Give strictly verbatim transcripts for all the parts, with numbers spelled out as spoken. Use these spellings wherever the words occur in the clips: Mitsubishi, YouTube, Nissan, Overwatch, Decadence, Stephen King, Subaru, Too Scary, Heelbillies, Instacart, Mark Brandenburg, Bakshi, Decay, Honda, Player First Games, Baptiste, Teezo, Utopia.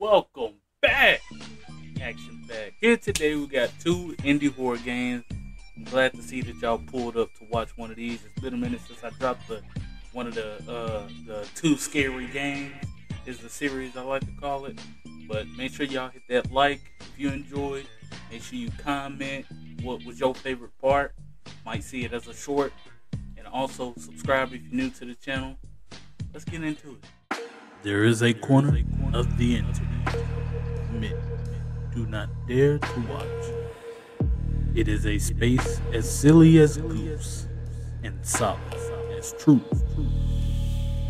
Welcome back, Action Pack. Here today we got two indie horror games. I'm glad to see that y'all pulled up to watch one of these. It's been a minute since I dropped the one of the uh, the Too Scary games. Is the series I like to call it. But make sure y'all hit that like if you enjoyed. Make sure you comment what was your favorite part. Might see it as a short. And also subscribe if you're new to the channel. Let's get into it. There is a corner of the internet men do not dare to watch. It is a space as silly as goofs and solid as truth.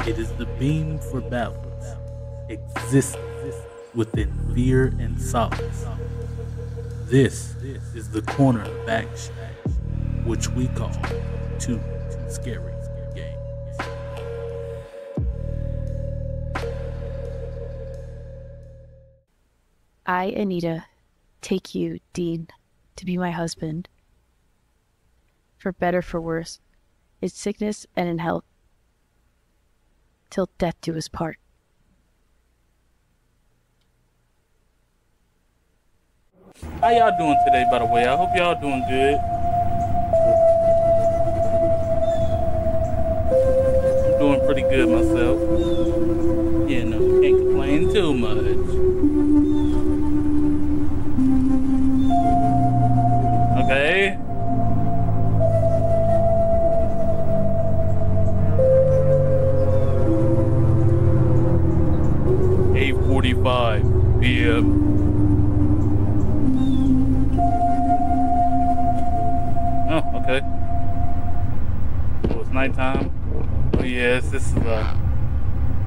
It is the beam for balance, existence within fear and solace. This is the corner of Bakshi, which we call Too Scary. I, Anita, take you, Dean, to be my husband. For better, for worse, in sickness and in health, till death do us part. How y'all doing today, by the way? I hope y'all doing good. I'm doing pretty good myself. Yeah, no, can't complain too much. Okay. eight forty-five p m Oh, okay. Oh, it's nighttime. Oh yes, this is a.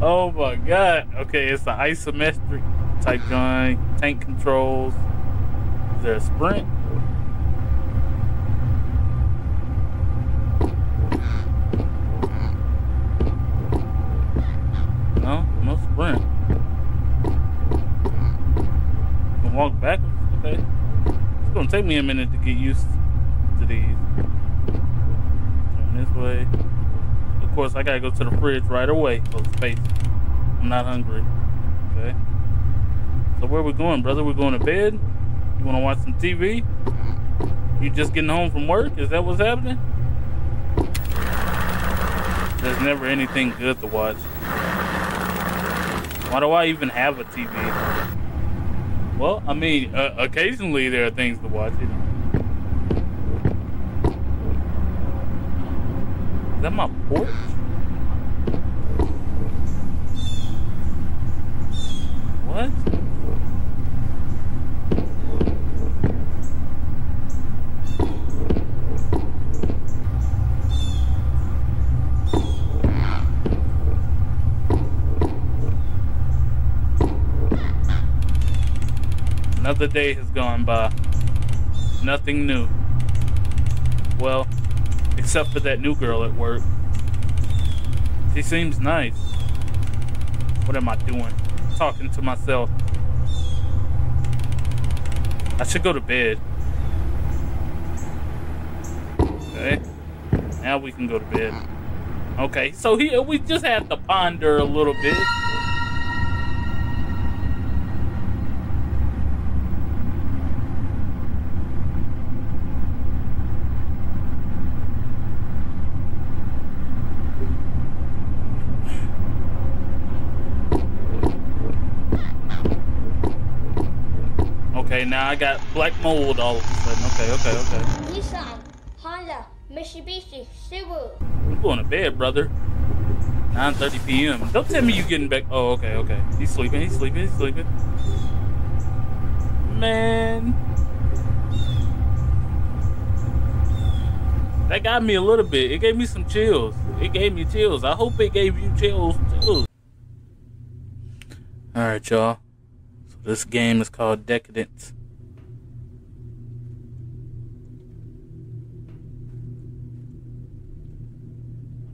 Oh my God. Okay, it's an isometric type gun. Tank controls. Is there a sprint? Take me a minute to get used to these. Turn this way. Of course, I gotta go to the fridge right away. Oh, space. I'm not hungry. Okay. So where we going, brother? We're going to bed? You wanna watch some T V? You just getting home from work? Is that what's happening? There's never anything good to watch. Why do I even have a T V? Well, I mean, uh, occasionally there are things to watch. You know. Is that my porch? What? Another day has gone by. Nothing new. Well, except for that new girl at work. She seems nice. What am I doing? Talking to myself. I should go to bed. Okay. Now we can go to bed. Okay, so here we just have to ponder a little bit. Okay, now I got black mold all of a sudden. Okay, okay, okay. Nissan, Honda, Mitsubishi, Subaru. I'm going to bed, brother. nine thirty p m Don't tell me you getting back. Oh, okay, okay. He's sleeping, he's sleeping, he's sleeping. Man. That got me a little bit. It gave me some chills. It gave me chills. I hope it gave you chills, too. Alright, y'all. This game is called Decadence.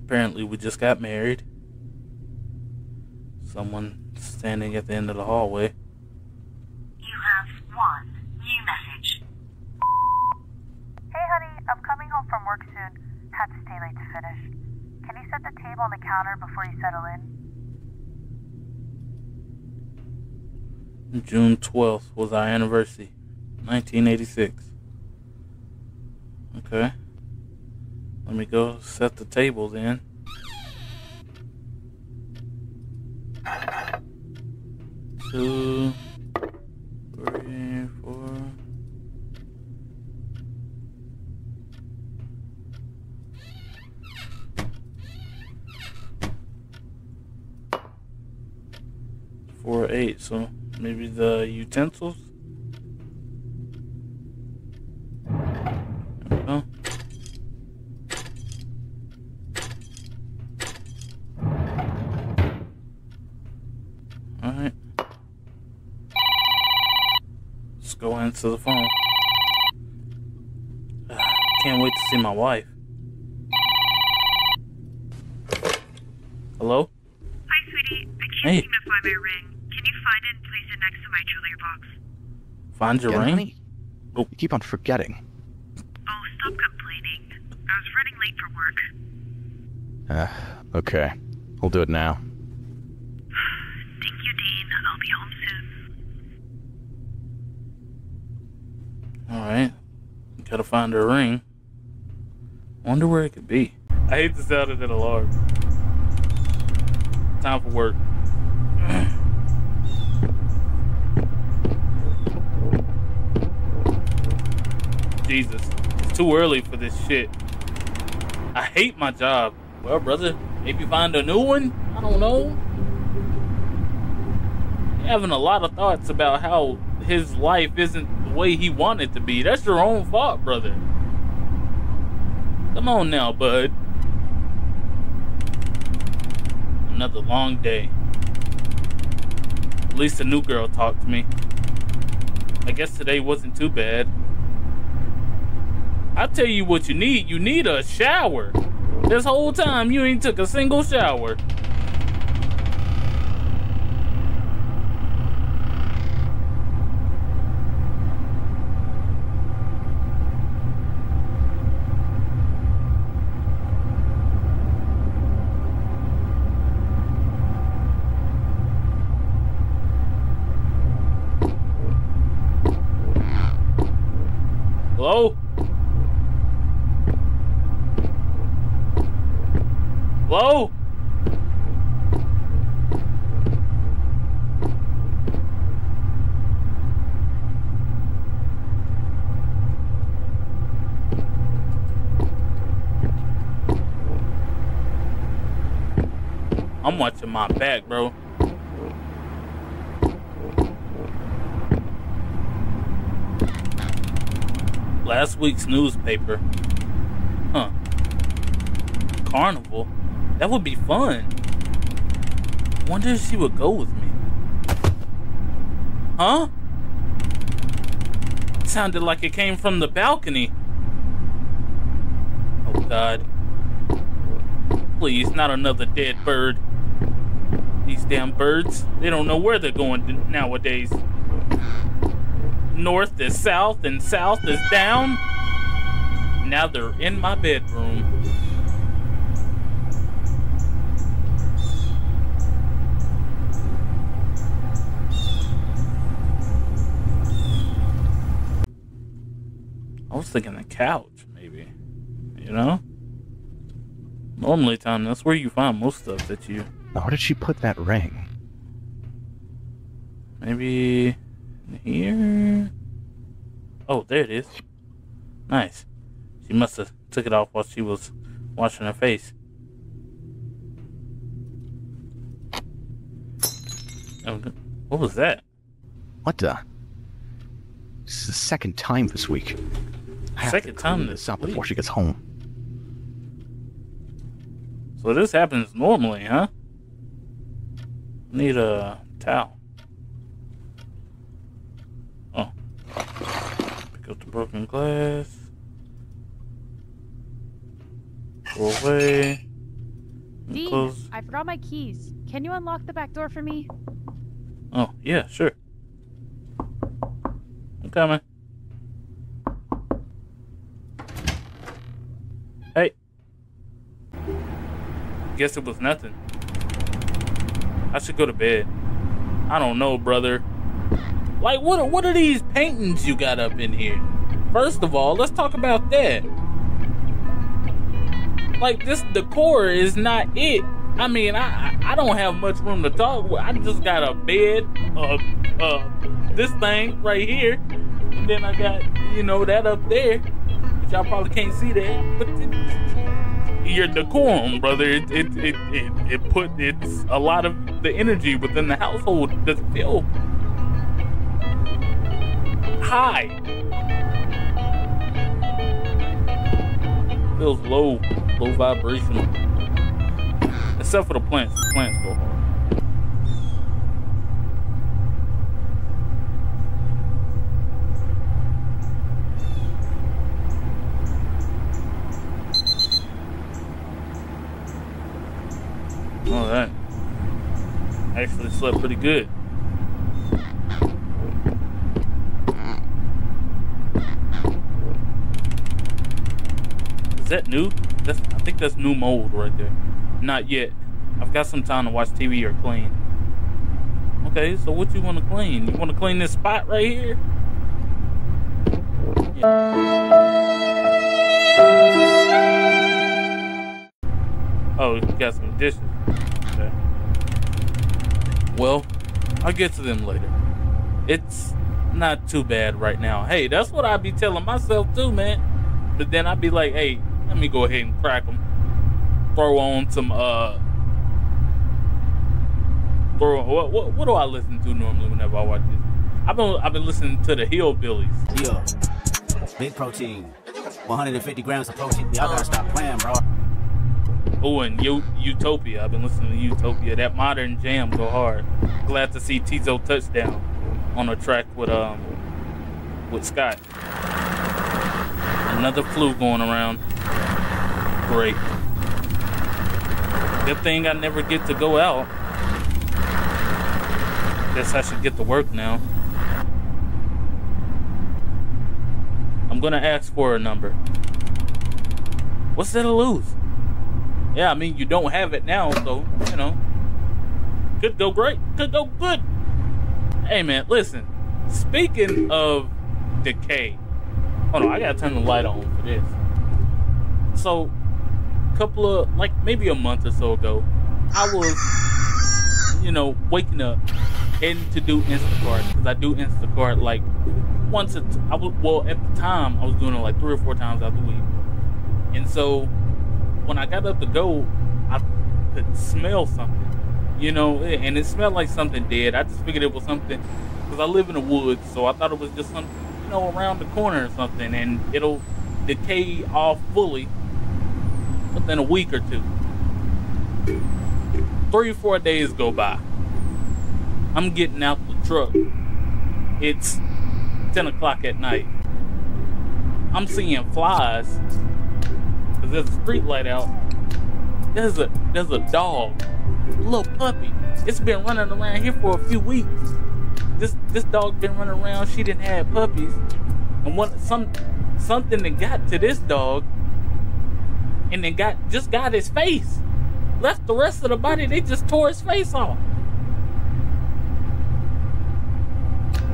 Apparently we just got married. Someone standing at the end of the hallway. You have one new message. Hey honey, I'm coming home from work soon. Had to stay late to finish. Can you set the table on the counter before you settle in? June twelfth was our anniversary, nineteen eighty-six. Okay. Let me go set the table then. Two, three, four. Four, eight, so maybe the utensils. To the phone. Ugh, can't wait to see my wife. Hello? Hi, sweetie. I can't hey. seem to find my ring. Can you find it and place it next to my jewelry box? Find your yeah, ring? Honey? Oh. You keep on forgetting. Oh, stop complaining. I was running late for work. Uh, okay. We'll do it now. Alright, gotta find her ring. Wonder where it could be. I hate the sound of that alarm. Time for work. Jesus, it's too early for this shit. I hate my job. Well, brother, maybe find a new one? I don't know. I'm having a lot of thoughts about how his life isn't way he wanted to be. That's your own fault, brother. Come on now, bud. Another long day. At least a new girl talked to me. I guess today wasn't too bad. I'll tell you what you need. You need a shower. This whole time you ain't took a single shower. Hello? Hello? I'm watching my back, bro. Last week's newspaper. Huh. Carnival? That would be fun. Wonder if she would go with me. Huh? It sounded like it came from the balcony. Oh God. Please, not another dead bird. These damn birds, they don't know where they're going nowadays. North is south and south is down. Now they're in my bedroom. I was thinking the couch, maybe. You know? Normally, Tom, that's where you find most stuff that you... Now, where did she put that ring? Maybe... here. Oh, there it is. Nice. She must have took it off while she was washing her face. What was that? What the? This is the second time this week. I have second to time this up before she gets home. So this happens normally, huh? Need a towel. Pick up the broken glass. Go away. Dean, I forgot my keys. Can you unlock the back door for me? Oh, yeah, sure. I'm coming. Hey. Guess it was nothing. I should go to bed. I don't know, brother. Like, what are, what are these paintings you got up in here? First of all, let's talk about that. Like, this decor is not it. I mean, I I don't have much room to talk with. I just got a bed, uh, uh, this thing right here. And then I got, you know, that up there. But y'all probably can't see that. But it, your decorum, brother, it it, it, it it put it's a lot of the energy within the household that's filled high. Feels low, low vibrational. Except for the plants. The plants go hard. All right. Actually slept pretty good. Is that new? That's, I think that's new mold right there. Not yet. I've got some time to watch T V or clean. Okay, so what you want to clean? You want to clean this spot right here? Yeah. Oh, you got some dishes. Okay. Well, I'll get to them later. It's not too bad right now. Hey, that's what I be telling myself too, man. But then I'd be like, hey, let me go ahead and crack them. Throw on some, uh, throw on, what, what, what do I listen to normally whenever I watch this? I've been, I've been listening to the Heelbillies. Yo, big protein, one hundred fifty grams of protein. Y'all gotta stop playing, bro. Oh, and U Utopia, I've been listening to Utopia. That modern jam go hard. Glad to see Teezo touchdown on a track with, um, with Scott. Another flu going around. Great. Good thing I never get to go out. Guess I should get to work now. I'm gonna ask for a number. What's there to lose? Yeah, I mean, you don't have it now, so, you know. Could go great, could go good. Hey man, listen. Speaking of decay, hold on, I gotta turn the light on for this. So, a couple of, like, maybe a month or so ago, I was, you know, waking up and to do Instacart, because I do Instacart, like, once a, t I was, well, at the time, I was doing it, like, three or four times out the week. And so, when I got up to go, I could smell something, you know, and it smelled like something dead. I just figured it was something, because I live in the woods, so I thought it was just something, you know, around the corner or something, and it'll decay off fully within a week or two. Three or four days go by. I'm getting out the truck. It's ten o'clock at night. I'm seeing flies because there's a street light out. There's a there's a dog, a little puppy. It's been running around here for a few weeks. This this dog been running around. She didn't have puppies, and what some something that got to this dog, and then got just got his face, left the rest of the body. They just tore his face off.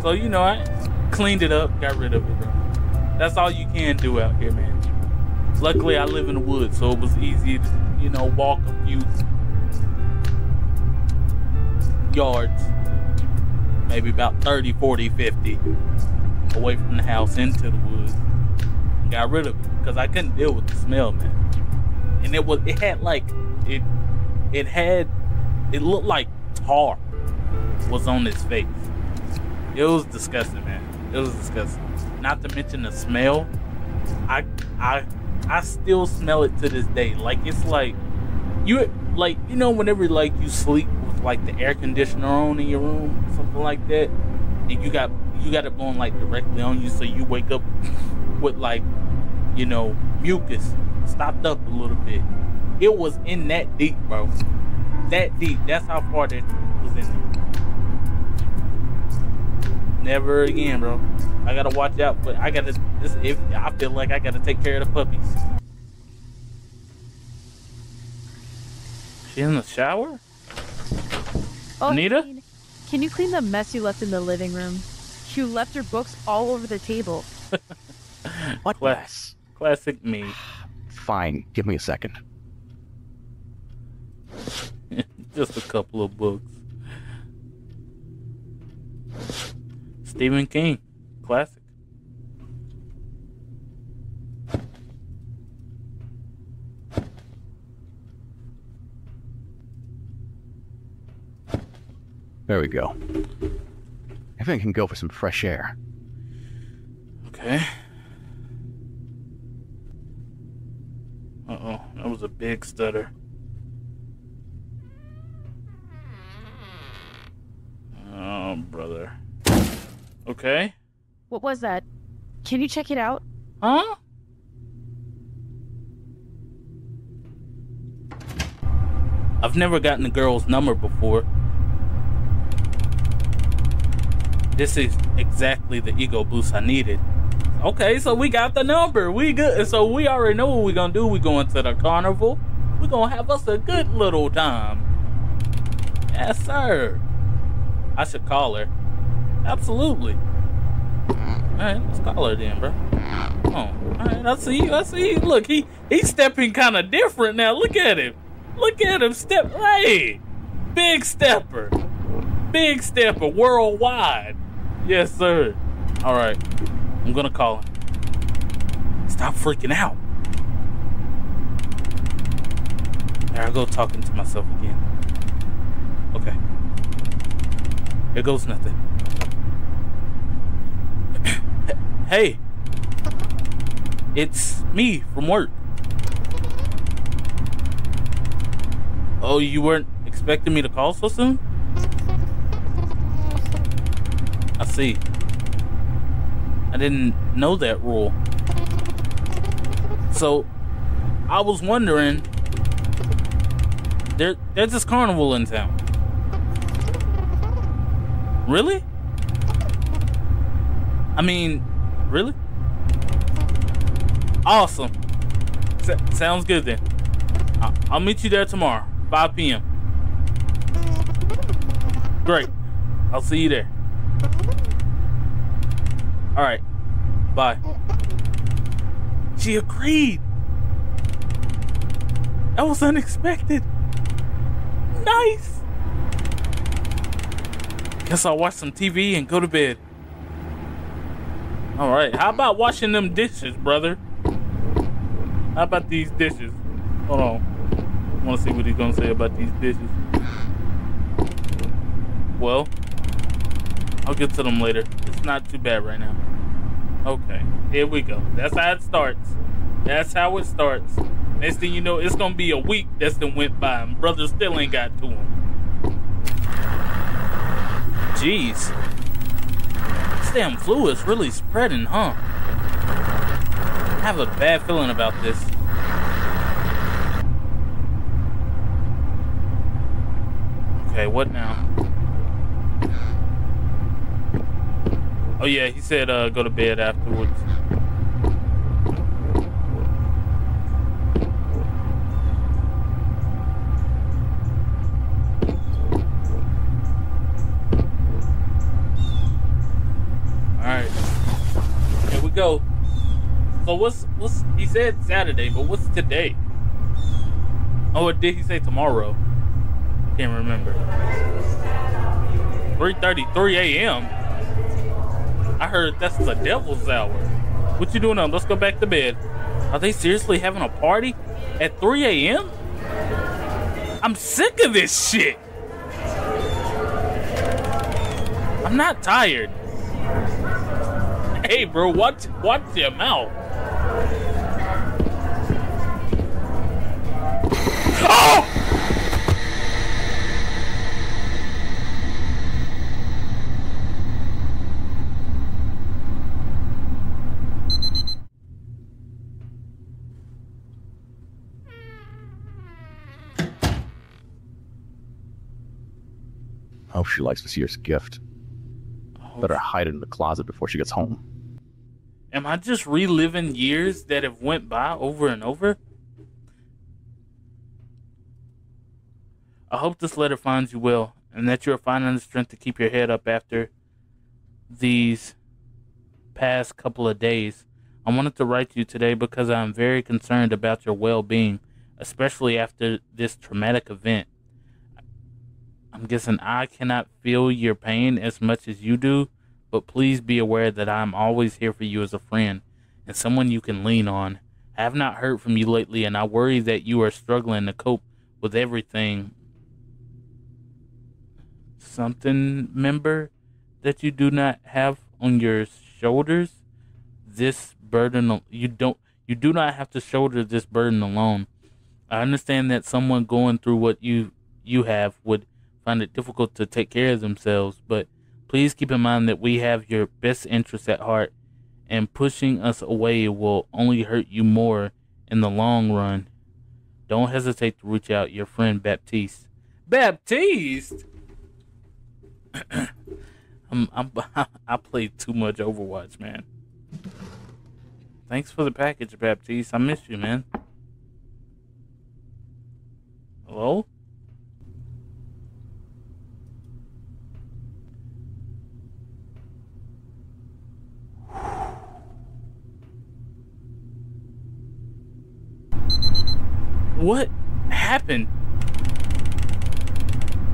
So you know, I cleaned it up, got rid of it. That's all you can do out here, man. Luckily, I live in the woods, so it was easy to, you know, walk a few yards. Maybe about thirty, forty, fifty away from the house into the woods. Got rid of it because I couldn't deal with the smell, man. And it was, it had like, it, it had, it looked like tar was on his face. It was disgusting, man. It was disgusting. Not to mention the smell. I, I, I still smell it to this day. Like it's like, you, like you know, whenever like you sleep, like the air conditioner on in your room, something like that, and you got you got it blowing like directly on you, so you wake up with like, you know, mucus stopped up a little bit. It was in that deep, bro. That deep. That's how far that was in there. Never again, bro. I gotta watch out, but I gotta. This, if I feel like I gotta take care of the puppies. She in the shower? Anita? Can you clean the mess you left in the living room? You left your books all over the table. What mess? Classic me. Fine. Give me a second. Just a couple of books. Stephen King. Classic. There we go. I think I can go for some fresh air. Okay. Uh-oh, that was a big stutter. Oh, brother. Okay. What was that? Can you check it out? Huh? I've never gotten a girl's number before. This is exactly the ego boost I needed. Okay, so we got the number. We good. So we already know what we're going to do. We're going to the carnival. We're going to have us a good little time. Yes, sir. I should call her. Absolutely. All right, let's call her then, bro. Come on. All right, I see you. I see you. Look, he, he's stepping kind of different now. Look at him. Look at him. Step. Hey, big stepper. Big stepper worldwide. Yes, sir. All right. I'm going to call him. Stop freaking out. There I go talking to myself again. Okay. Here goes nothing. Hey. It's me from work. Oh, you weren't expecting me to call so soon? I see. I didn't know that rule. So, I was wondering, there, there's this carnival in town. Really? I mean, really? Awesome. S- sounds good then. I- I'll meet you there tomorrow, five p.m. Great. I'll see you there. All right, bye. She agreed. That was unexpected. Nice. Guess I'll watch some T V and go to bed. All right, how about washing them dishes, brother? How about these dishes? Hold on. I want to see what he's going to say about these dishes. Well, I'll get to them later. It's not too bad right now. Okay, here we go. That's how it starts. That's how it starts. Next thing you know, it's gonna be a week that's done went by and brother still ain't got to him. Jeez. This damn flu is really spreading, huh? I have a bad feeling about this. Okay, what now? Oh yeah, he said uh, go to bed afterwards. Alright. Here we go. So what's what's he said Saturday, but what's today? Oh, or did he say tomorrow? Can't remember. three thirty-three a.m. I heard that's the devil's hour. What you doing now? Let's go back to bed. Are they seriously having a party at three a.m.? I'm sick of this shit. I'm not tired. Hey, bro, watch, watch your mouth. Oh! I hope she likes this year's gift. Better hide it in the closet before she gets home. Am I just reliving years that have went by over and over? I hope this letter finds you well and that you are finding the strength to keep your head up after these past couple of days. I wanted to write to you today because I am very concerned about your well-being, especially after this traumatic event. I'm guessing I cannot feel your pain as much as you do, but please be aware that I'm always here for you as a friend and someone you can lean on. I have not heard from you lately, and I worry that you are struggling to cope with everything. Something, member, that you do not have on your shoulders. This burden, you don't, you do not have to shoulder this burden alone. I understand that someone going through what you you have would find it difficult to take care of themselves, but please keep in mind that we have your best interests at heart, and pushing us away will only hurt you more in the long run. Don't hesitate to reach out, your friend Baptiste. Baptiste? I'm, I'm, I played too much Overwatch, man. Thanks for the package, Baptiste. I miss you, man. Hello? What happened?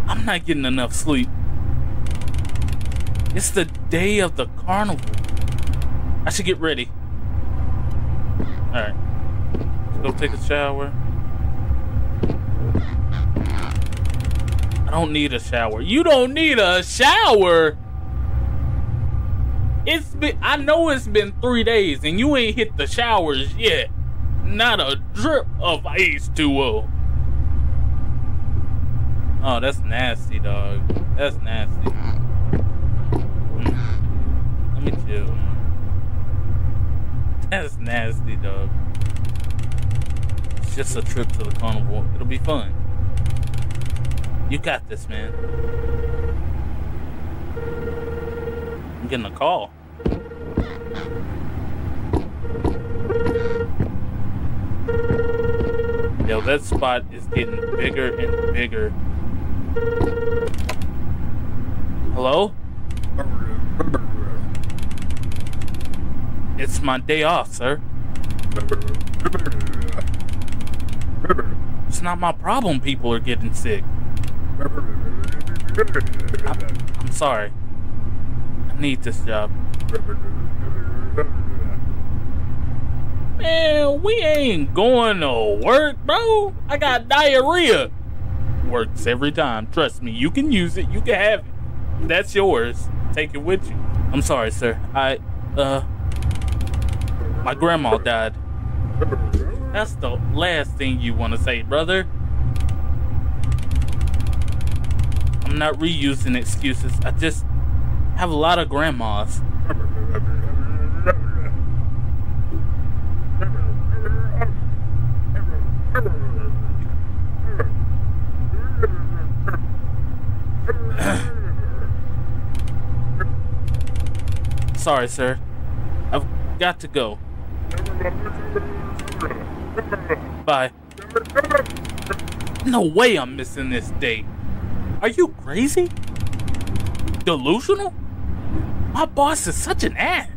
I'm not getting enough sleep. It's the day of the carnival. I should get ready. Alright. Let's go take a shower. I don't need a shower. You don't need a shower? It's been, I know it's been three days and you ain't hit the showers yet. Not a drip of H two O. Oh, that's nasty, dog. That's nasty. Let me chill. That's nasty, dog. It's just a trip to the carnival. It'll be fun. You got this, man. I'm getting a call. Yo, that spot is getting bigger and bigger. Hello? It's my day off, sir. It's not my problem people are getting sick. I'm, I'm sorry. I need this job. Man, we ain't going to work, bro. I got diarrhea. Works every time. Trust me, you can use it. You can have it. That's yours. Take it with you. I'm sorry, sir. I, uh, my grandma died. That's the last thing you want to say, brother. I'm not reusing excuses. I just have a lot of grandmas. Sorry, sir. I've got to go. Bye. No way I'm missing this date. Are you crazy? Delusional? My boss is such an ass.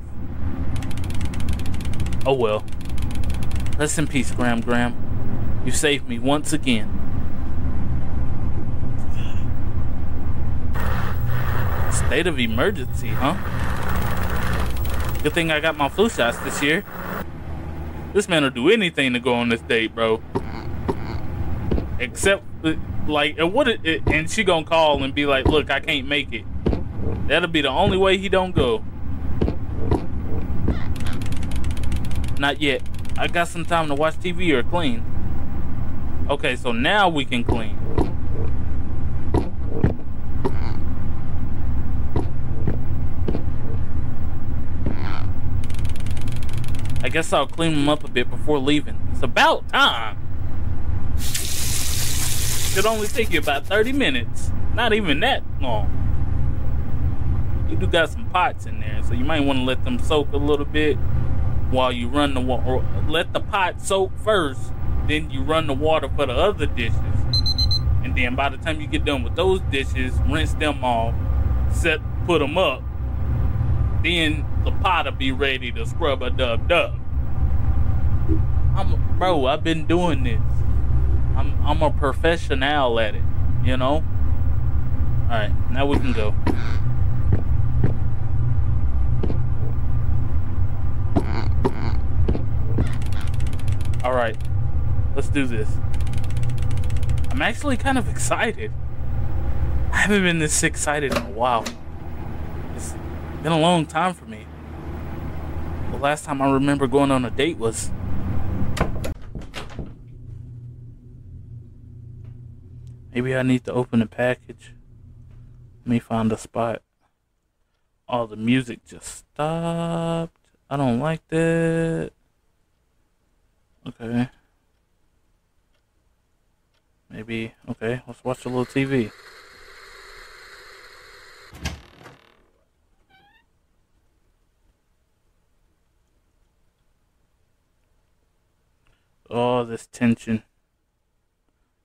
Oh well. Rest in peace, Graham Graham. You saved me once again. State of emergency, huh? Good thing I got my flu shots this year. This man will do anything to go on this date, bro. Except, like, it would, it, and she gonna call and be like, look, I can't make it. That'll be the only way he don't go. Not yet. I got some time to watch T V or clean. Okay, so now we can clean. I guess I'll clean them up a bit before leaving. It's about time. Should only take you about thirty minutes. Not even that long. You do got some pots in there, so you might want to let them soak a little bit while you run the water. Or let the pot soak first, then you run the water for the other dishes. And then by the time you get done with those dishes, rinse them off, set, put them up. Then the pot'll be ready to scrub a dub dub. I'm, bro, I've been doing this. I'm, I'm a professional at it, you know? All right, now we can go. All right, let's do this. I'm actually kind of excited. I haven't been this excited in a while. It's been a long time for me. The last time I remember going on a date was... Maybe I need to open the package. Let me find a spot. Oh, the music just stopped. I don't like that. Okay. Maybe, okay, let's watch a little T V. Oh, this tension.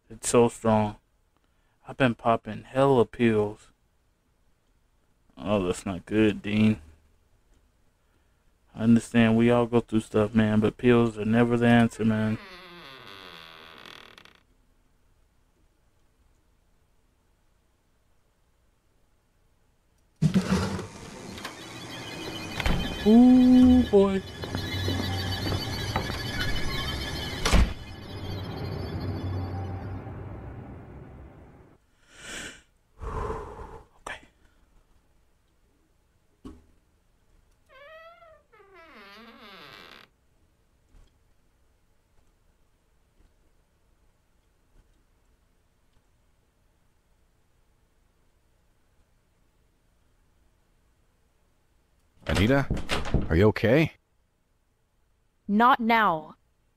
It's so strong. I've been popping hella pills. Oh, that's not good, Dean. I understand we all go through stuff, man, but pills are never the answer, man. Ooh, boy. Anita, are you okay? Not now.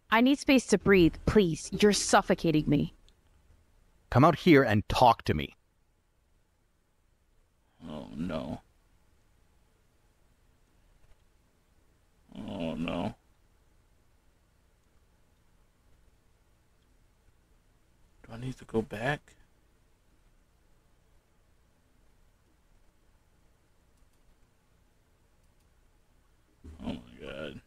I need space to breathe, please. You're suffocating me. Come out here and talk to me. Oh, no. Oh, no. Do I need to go back? Oh my god.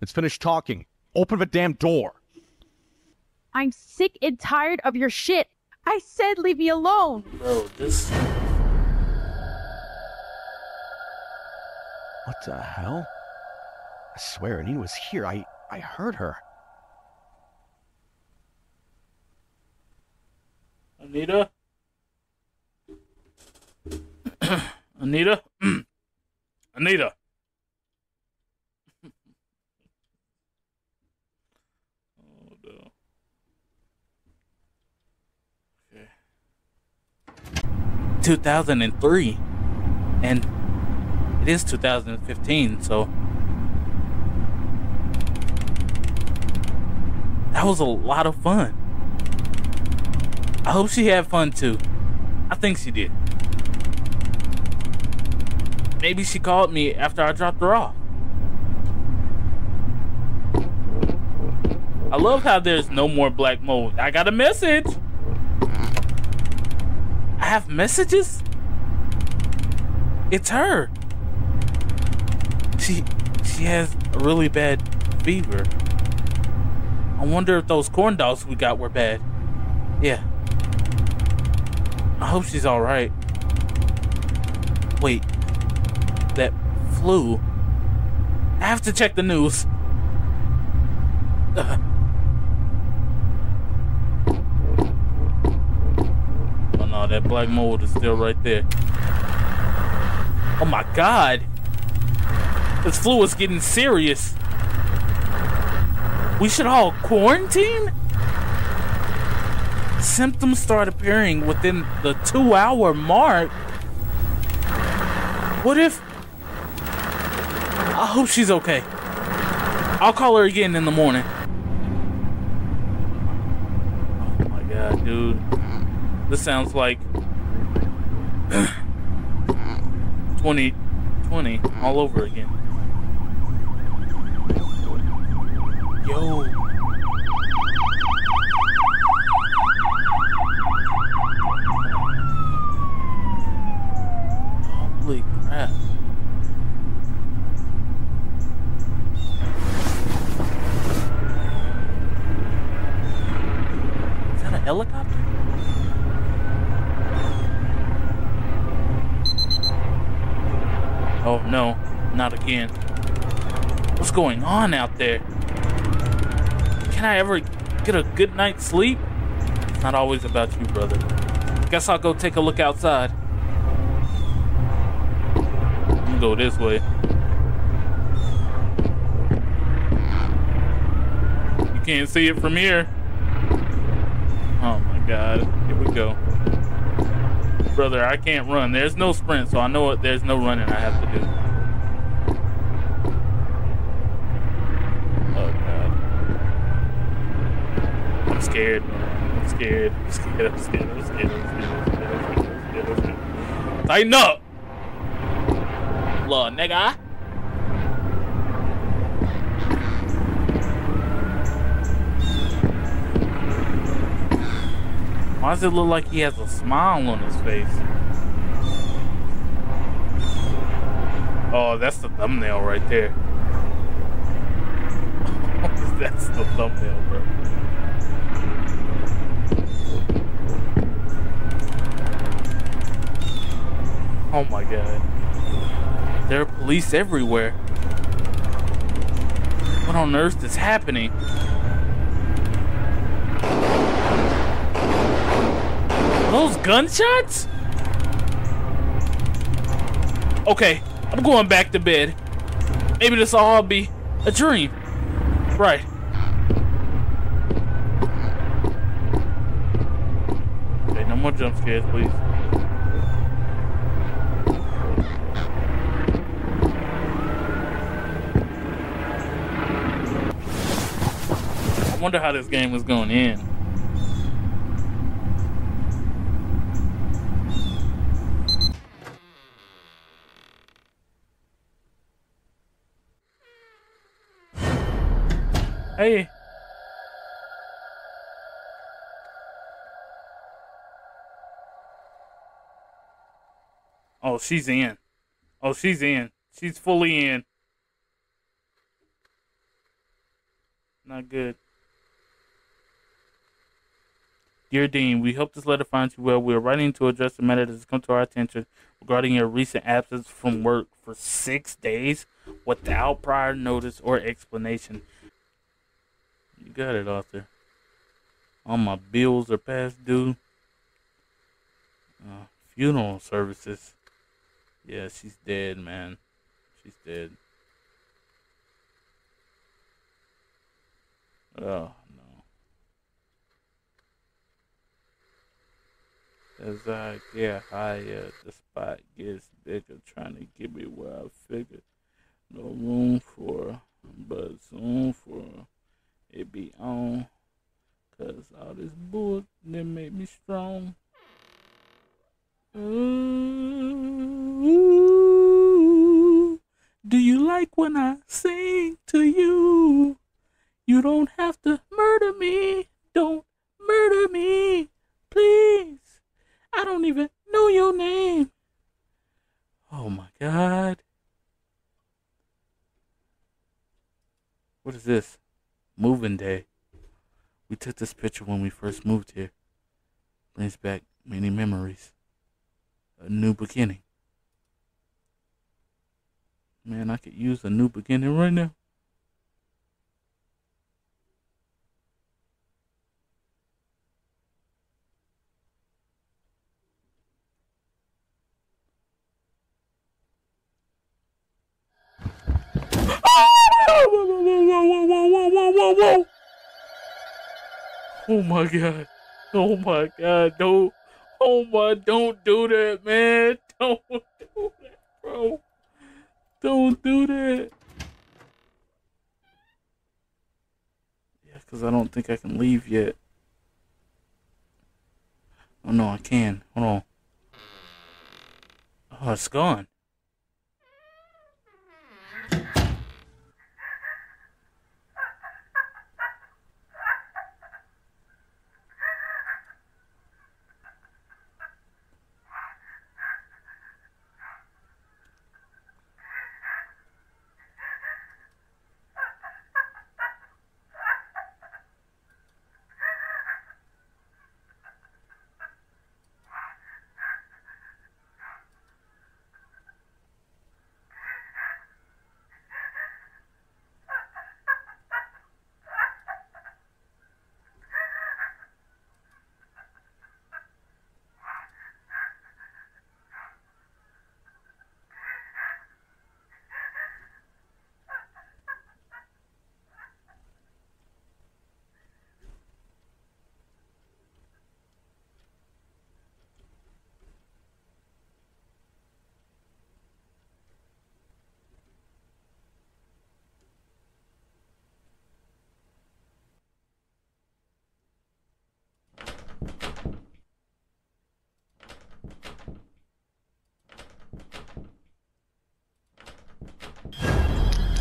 Let's finish talking. Open the damn door. I'm sick and tired of your shit. I said leave me alone. Bro, this... What the hell? I swear, Anita was here. I, I heard her. Anita? Anita? Anita! Oh, no. Okay. two thousand three. And it is two thousand fifteen, so... That was a lot of fun. I hope she had fun too. I think she did. Maybe she called me after I dropped her off. I love how there's no more black mold. I got a message. I have messages? It's her. She she has a really bad fever. I wonder if those corn dogs we got were bad. Yeah. I hope she's alright. Wait. That flu. I have to check the news. Uh. Oh no, that black mold is still right there. Oh my god. This flu is getting serious. We should all quarantine? Symptoms start appearing within the two hour mark. What if... I hope she's okay. I'll call her again in the morning. Oh my god, dude. This sounds like twenty twenty all over again. Yo. Holy crap. Is that a helicopter? Oh no, not again. What's going on out there? Can I ever get a good night's sleep? It's not always about you, brother. Guess I'll go take a look outside. I'm gonna go this way. You can't see it from here. Oh my god, here we go. Brother, I can't run. There's no sprint, so I know it. There's no running I have to do. I'm scared. I'm scared. I'm scared. I'm scared. I'm scared. I'm scared. I'm scared. Tighten up, little nigga. Why does it look like he has a smile on his face? Oh, that's the thumbnail right there. That's the thumbnail, bro. Oh my god. There are police everywhere. What on earth is happening? Are those gunshots? Okay, I'm going back to bed. Maybe this will all be a dream. Right. Okay, no more jump scares, please. I wonder how this game is going to end. Hey. Oh, she's in. Oh, she's in. She's fully in. Not good. Dear Dean, we hope this letter finds you well. We are writing to address the matter that has come to our attention regarding your recent absence from work for six days without prior notice or explanation. You got it, Arthur. All my bills are past due. Uh, funeral services. Yeah, she's dead, man. She's dead. Oh. As I get higher, the spot gets bigger, trying to get me where I figured. No room for, but soon for it be on. Cause all this bull, they make me strong. Ooh, do you like when I sing to you? You don't have to murder me. Don't murder me, please. I don't even know your name. Oh my god. What is this? Moving day. We took this picture when we first moved here. Brings back many memories. A new beginning. Man, I could use a new beginning right now. Whoa, whoa, whoa, whoa, whoa, whoa, whoa, whoa, whoa. Oh my god. Oh my god. Don't. Oh my. Don't do that, man. Don't do that, bro. Don't do that. Yeah, because I don't think I can leave yet. Oh no, I can. Hold on. Oh, it's gone.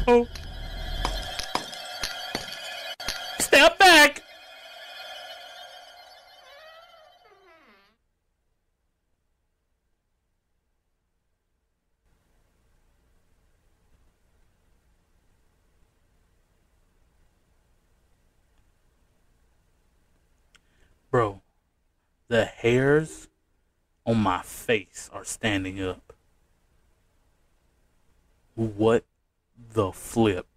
Oh. Step back! Bro, the hairs on my face are standing up. What the flip?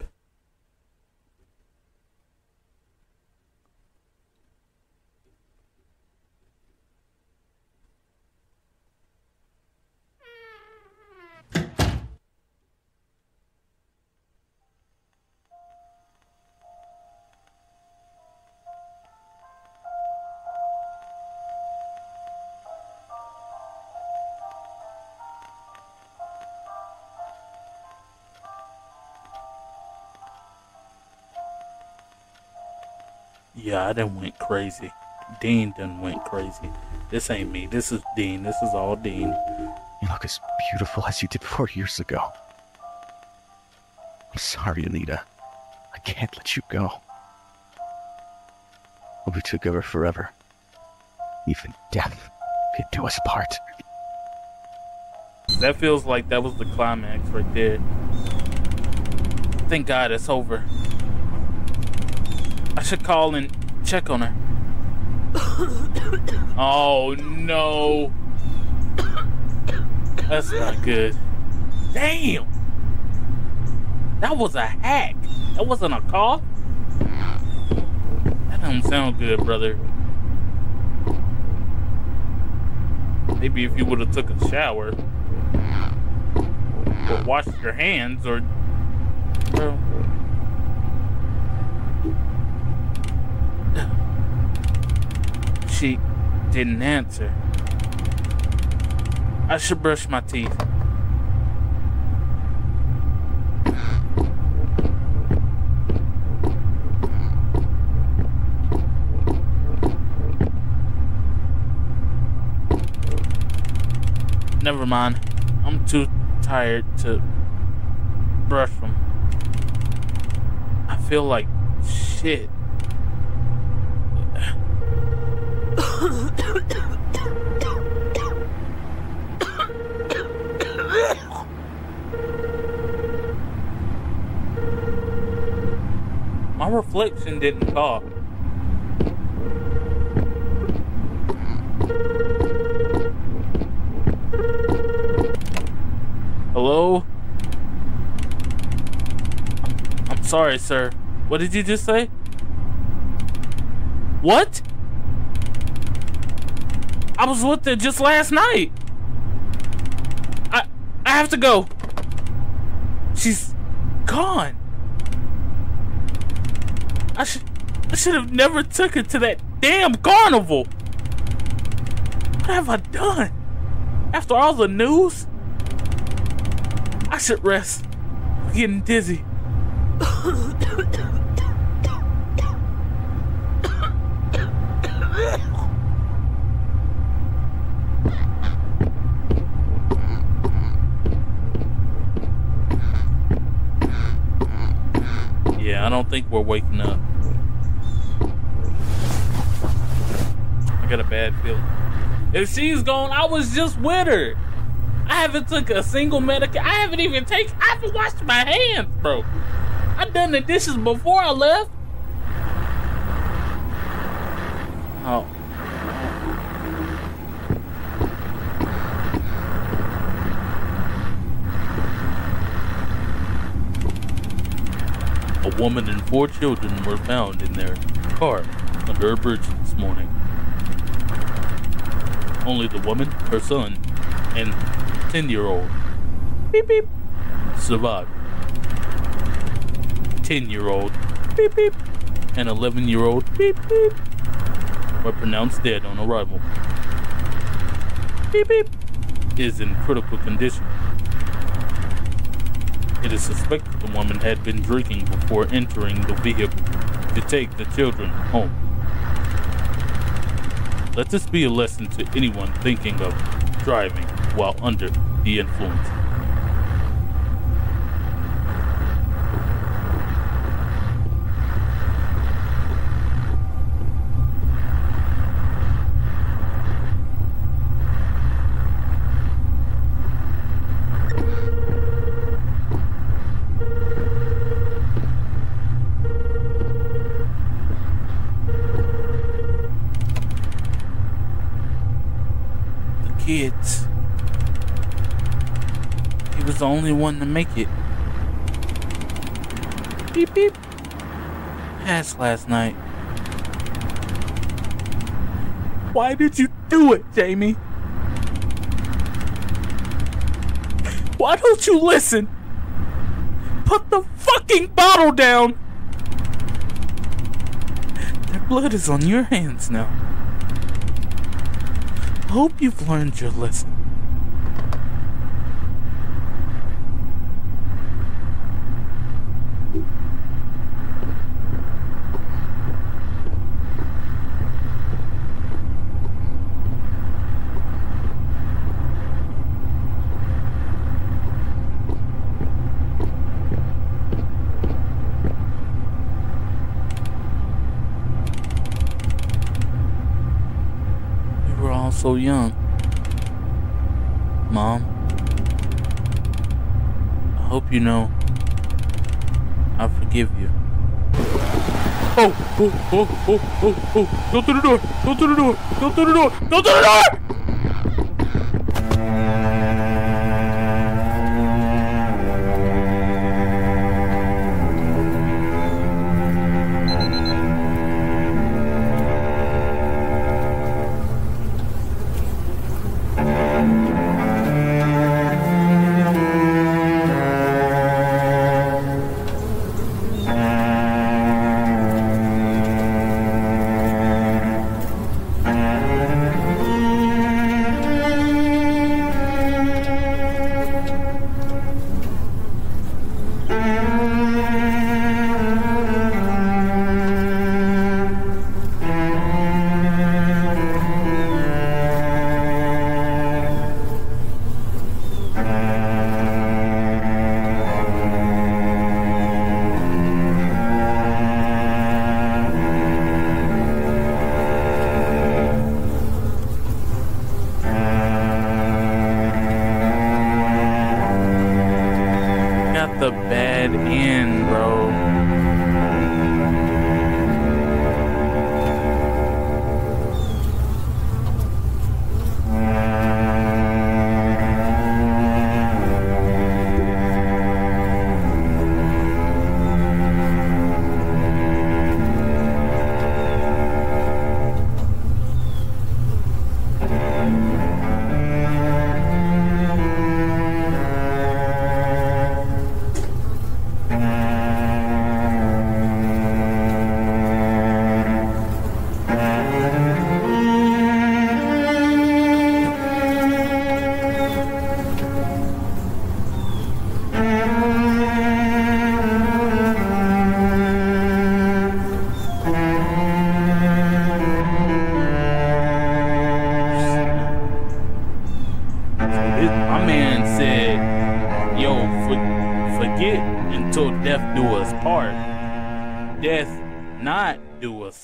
Yeah, I done went crazy. Dean done went crazy. This ain't me. This is Dean. This is all Dean. You look as beautiful as you did four years ago. I'm sorry, Anita. I can't let you go. We'll be together forever. Even death can do us part. That feels like that was the climax right there. Thank God it's over. I should call and check on her. Oh no. That's not good. Damn. That was a hack. That wasn't a call. That don't sound good, brother. Maybe if you would have took a shower or washed your hands or well, she didn't answer. I should brush my teeth. Never mind. I'm too tired to brush them. I feel like shit. My reflection didn't talk. Hello? I'm, I'm sorry, sir. What did you just say? What? I was with her just last night. I I have to go. She's gone. I should I should have never took her to that damn carnival. What have I done? After all the news, I should rest. I'm getting dizzy. I don't think we're waking up. I got a bad feeling. If she's gone, I was just with her. I haven't took a single medic. I haven't even taken. I haven't washed my hands, bro. I done the dishes before I left. Oh. A woman and four children were found in their car under a bridge this morning. Only the woman, her son, and ten-year-old beep beep survived. ten-year-old beep beep and eleven-year-old beep beep were pronounced dead on arrival. Beep beep is in critical condition. It is suspected the woman had been drinking before entering the vehicle to take the children home. Let this be a lesson to anyone thinking of driving while under the influence. kids. He was the only one to make it. Beep beep. Passed last night. Why did you do it, Jamie? Why don't you listen? Put the fucking bottle down! Their blood is on your hands now. Hope you've learned your lesson. So young, Mom. I hope you know I forgive you. Oh, oh, oh, oh, oh, oh! Go through the door! Go through the door! Go through the door! Go through the door!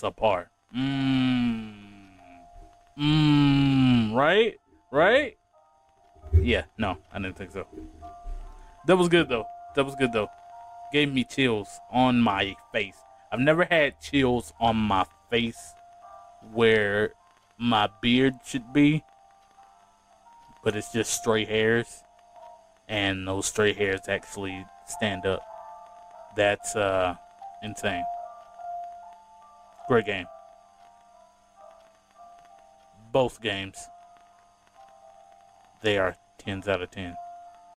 Apart. Mmm. Mmm. Right? Right? Yeah, no, I didn't think so. That was good though. That was good though. Gave me chills on my face. I've never had chills on my face where my beard should be, but it's just stray hairs, and those stray hairs actually stand up. That's uh insane. Great game. Both games. They are tens out of ten.